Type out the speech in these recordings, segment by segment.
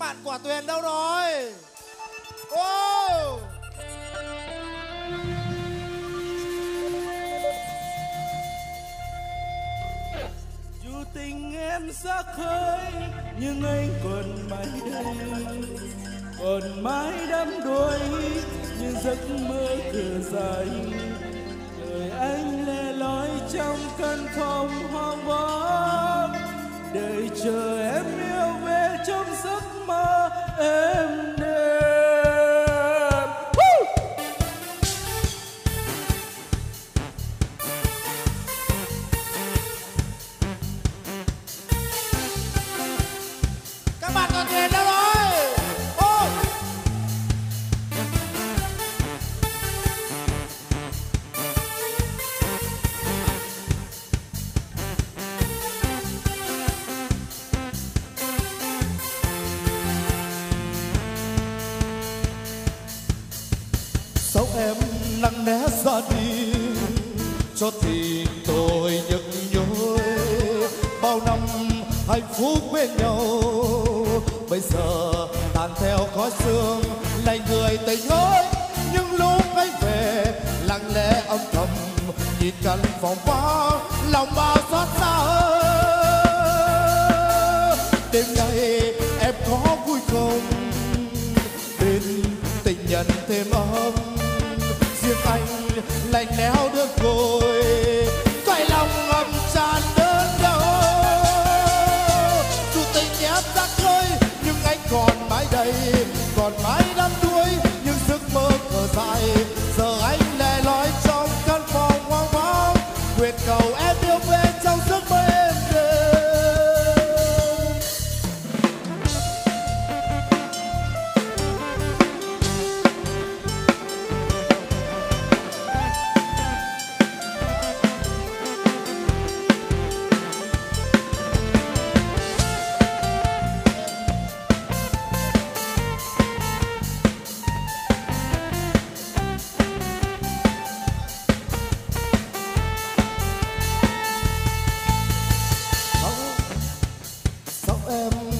bạn Quả Tuyền đâu rồi? Wow. Dù tình em xa khơi nhưng anh còn mãi đây, còn mãi đắm đuối như giấc mơ cửa dài. Đời anh lẻ loi trong căn phòng hoang vắng, để chờ em yêu về trong giấc mơ em đêm. Các bạn còn thuyền đâu rồi? Sao em lặng lẽ ra đi cho thì tôi nhức nhối, bao năm hạnh phúc bên nhau bây giờ tan theo khói sương lạnh người tình ơi. Nhưng lúc anh về lặng lẽ âm thầm nhìn căn phòng vắng lòng bao xót xa hơn. Đêm nay em có vui không bên tình nhân thêm ấm, riêng anh lạnh lẽo được rồi cõi lòng ngập tràn đớn đau. Dù tình em đã khơi nhưng anh còn mãi đây, còn mãi đắm đuối những giấc mơ thở dài. Giờ anh lẻ loi trong căn phòng hoang vắng, nguyện cầu em yêu về trong giấc mơ em đêm.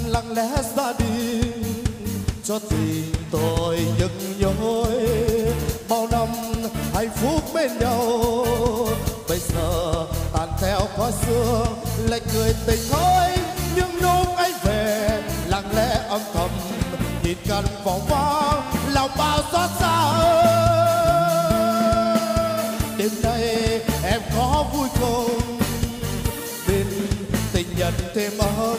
Lặng lẽ ra đi cho tình tôi nhức nhối, bao năm hạnh phúc bên nhau bây giờ tan theo khói xưa lạnh người tình thôi. Nhưng lúc anh về lặng lẽ âm thầm nhìn căn phòng vắng lòng bao xót xa hơn. Đêm nay em có vui không bên tình nhân thêm ấm,